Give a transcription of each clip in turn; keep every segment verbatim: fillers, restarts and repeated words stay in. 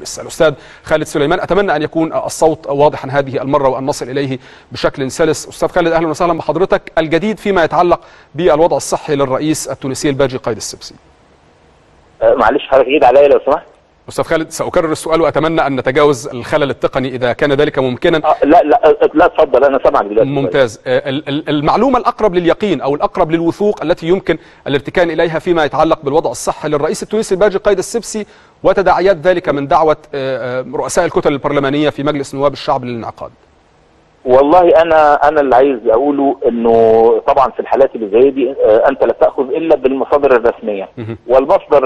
تونس. الأستاذ خالد سليمان، أتمنى أن يكون الصوت واضحا هذه المرة وأن نصل إليه بشكل سلس. أستاذ خالد، أهلا وسهلا بحضرتك. الجديد فيما يتعلق بالوضع الصحي للرئيس التونسي الباجي قائد السبسي. معلش حضرتك عيد عليا لو سمحت. أستاذ خالد، سأكرر السؤال وأتمنى أن نتجاوز الخلل التقني إذا كان ذلك ممكنا. أه لا لا لا اتفضل، أنا سامعك دلوقتي. ممتاز. المعلومة الأقرب لليقين أو الأقرب للوثوق التي يمكن الارتكان إليها فيما يتعلق بالوضع الصحي للرئيس التونسي الباجي قائد السبسي وتداعيات ذلك من دعوة رؤساء الكتل البرلمانية في مجلس نواب الشعب للانعقاد. والله أنا أنا اللي عايز أقوله إنه طبعًا في الحالات اللي زي دي أنت لا تأخذ إلا بالمصادر الرسمية، والمصدر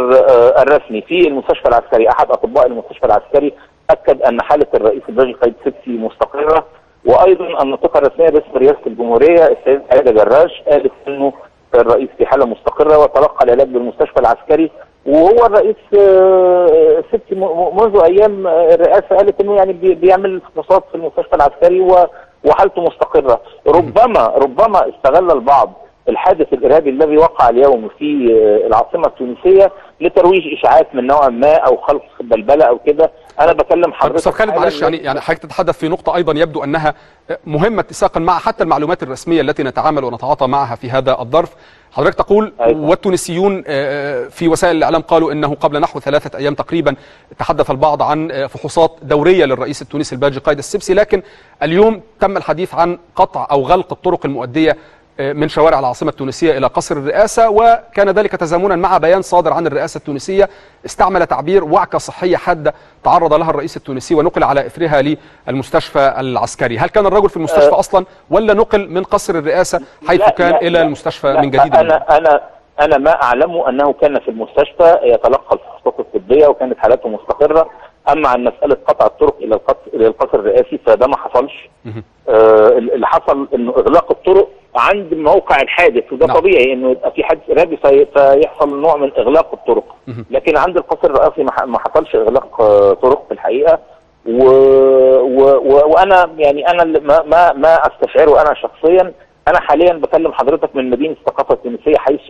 الرسمي في المستشفى العسكري أحد أطباء المستشفى العسكري أكد أن حالة الرئيس الباجي قائد السبسي مستقرة، وأيضًا النقطة الرسمية باسم رئاسة الجمهورية السيد آيدة جراش قالت إنه الرئيس في حالة مستقرة وتلقى العلاج بالمستشفى العسكري، وهو الرئيس السبسي منذ أيام الرئاسة قالت إنه يعني بيعمل فحوصات في المستشفى العسكري و وحالته مستقرة. ربما ربما استغل البعض الحادث الإرهابي الذي وقع اليوم في العاصمة التونسية لترويج إشاعات من نوع ما أو خلق بلبلة أو كده. أنا بكلم حضرتك أستاذ خالد، معلش يعني يعني حضرتك تتحدث في نقطة أيضا يبدو أنها مهمة اتساقا مع حتى المعلومات الرسمية التي نتعامل ونتعاطى معها في هذا الظرف. حضرتك تقول أيضا. والتونسيون في وسائل الإعلام قالوا أنه قبل نحو ثلاثة أيام تقريبا تحدث البعض عن فحوصات دورية للرئيس التونسي الباجي قائد السبسي، لكن اليوم تم الحديث عن قطع أو غلق الطرق المؤدية من شوارع العاصمة التونسية إلى قصر الرئاسة، وكان ذلك تزامنا مع بيان صادر عن الرئاسة التونسية استعمل تعبير وعكة صحية حادة تعرض لها الرئيس التونسي ونقل على إثرها للمستشفى العسكري. هل كان الرجل في المستشفى أه أصلا ولا نقل من قصر الرئاسة حيث لا كان لا إلى لا المستشفى لا من جديد؟ أنا أنا أنا ما أعلمه أنه كان في المستشفى يتلقى الفحوصات الطبية وكانت حالته مستقرة. أما عن مسألة قطع الطرق إلى إلى القصر الرئاسي فده ما حصلش. آه اللي حصل إنه إغلاق الطرق عند موقع الحادث، وده نعم. طبيعي إنه يبقى في حادث إرهابي فيحصل نوع من إغلاق الطرق، لكن عند القصر الرئاسي ما حصلش إغلاق طرق في الحقيقة. و... و... و... وأنا يعني أنا ما ما ما أستشعره أنا شخصيا. أنا حاليا بكلم حضرتك من مدينة الثقافة التونسية حيث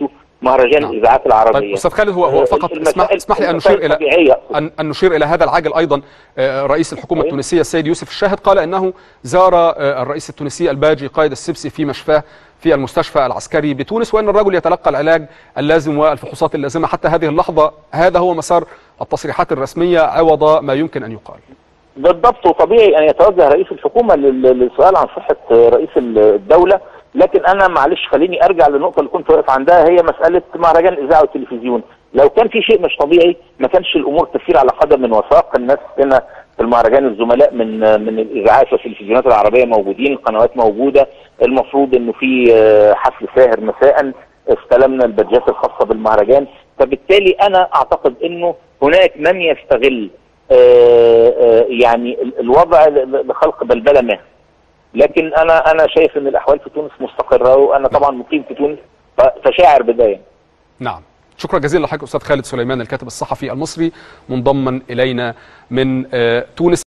مهرجان نعم. الإذاعات العربية. طيب أستاذ خالد، هو هو فقط اسمح, اسمح لي أن نشير إلى أن نشير إلى هذا العاجل أيضا. رئيس الحكومة أيه. التونسية السيد يوسف الشاهد قال أنه زار الرئيس التونسي الباجي قائد السبسي في مشفاه في المستشفى العسكري بتونس، وأن الرجل يتلقى العلاج اللازم والفحوصات اللازمة حتى هذه اللحظة. هذا هو مسار التصريحات الرسمية عوض ما يمكن أن يقال. بالضبط، وطبيعي أن يتوجه رئيس الحكومة للسؤال عن صحة رئيس الدولة، لكن أنا معلش خليني أرجع للنقطة اللي كنت واقف عندها، هي مسألة مهرجان الإذاعة والتلفزيون. لو كان في شيء مش طبيعي ما كانش الأمور تسير على قدم من وساق. الناس هنا في المهرجان الزملاء من من الإذاعات والتلفزيونات العربية موجودين، القنوات موجودة، المفروض إنه في حفل ساهر مساء، استلمنا البادجات الخاصة بالمهرجان، فبالتالي أنا أعتقد إنه هناك من يستغل يعني الوضع لخلق بلبلة ما. لكن انا انا شايف ان الاحوال في تونس مستقره، وانا طبعا مقيم في تونس فشاعر بدايه. نعم، شكرا جزيلا لحضرتك استاذ خالد سليمان الكاتب الصحفي المصري منضما الينا من تونس.